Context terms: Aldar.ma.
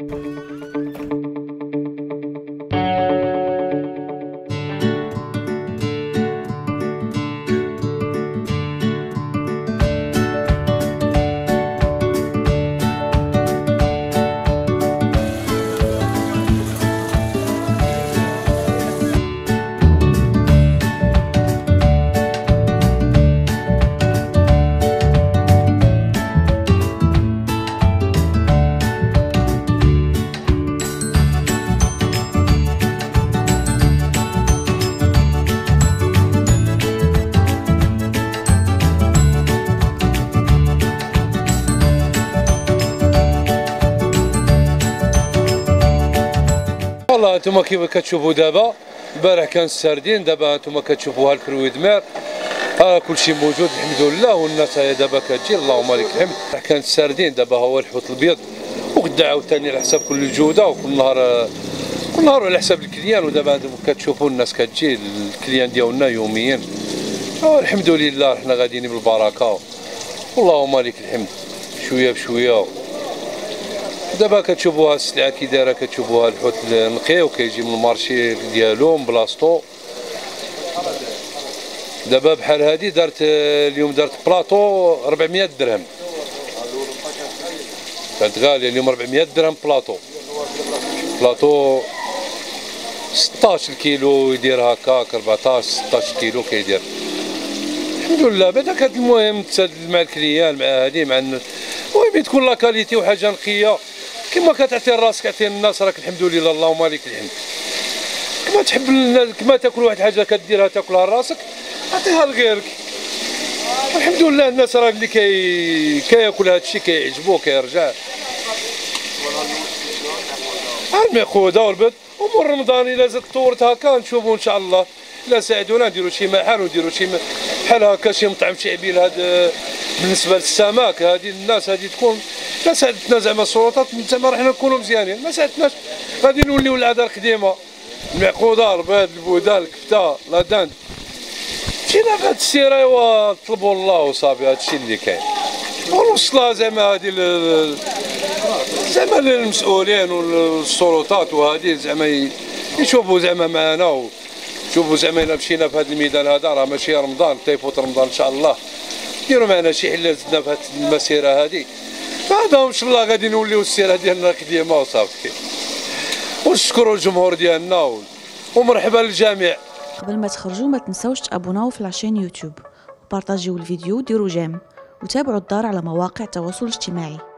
والله انتم كيف كتشوفوا دابا، البارح كان السردين، دابا انتم كتشوفوا هالكروي دمار، كل شيء موجود الحمد لله، والناس دابا كتجي اللهم لك الحمد. كانت السردين، دابا هو الحوت الابيض، وكدا عاوتاني على حساب كل الجوده، وكل نهار كل نهار على حساب الكليان. ودابا كتشوفوا الناس كتجي، الكليان ديالنا يوميا، الحمد لله حنا غاديين بالبركه اللهم لك الحمد، شويه بشويه. دابا كتشوفوها السلعه كي دايره، كتشوفوها الحوت نقي وكيجي من المارشي ديالو من بلاصتو. دابا بحال هادي دارت اليوم، دارت بلاطو 400 درهم، كانت غاليه اليوم 400 درهم بلاطو 16 كيلو يدير هكاك، 14 16 كيلو كيدير الحمد لله. بعدا كانت المهم تسادل مع الكليان، مع هادي مع المهم تكون لا كاليتي وحاجه نقيه كما كتعطي راسك عطي الناس، راك الحمد لله اللهم لك الحمد. كما تحب كما تاكل واحد الحاجه كديرها تاكلها لراسك عطيها لغيرك، الحمد لله. الناس راه اللي كياكل هذا الشيء كيعجبو كيرجع. المعقوده والبيض، امور رمضان الا زاد طورت هكا نشوفوا ان شاء الله، لا ساعدونا نديروا شي محل ونديروا شي بحال هكا شي مطعم شعبي لهذا بالنسبه للسمك. هذه الناس هذه تكون ما ساعدتنا زعما السلطات، تما رحنا نكونوا مزيانين، ما ساعدتناش غادي نوليو العاده القديمه، المعقوده البيض البوده الكفته لا داند. مشينا بهاد السير ايوا نطلبوا الله وصافي، هذا الشيء اللي كاين ونوصلها زعما هذه زعما للمسؤولين والسلطات، وهذه زعما يشوفوا زعما معنا. شوفوا زعما الا مشينا في هذا الميدان هذا راه ماشي رمضان، تيفوت رمضان ان شاء الله، ديروا معنا شي حلال زدنا في هذه المسيره هذه، بعدهم ان شاء الله غادي نوليو السيره ديالنا قديمه وصافي. ونشكروا الجمهور ديالنا ومرحبا للجميع. قبل ما تخرجوا ما تنساوش تابوناو في العشان يوتيوب، وبارطاجيو الفيديو، ديروا جيم، وتابعوا الدار على مواقع التواصل الاجتماعي.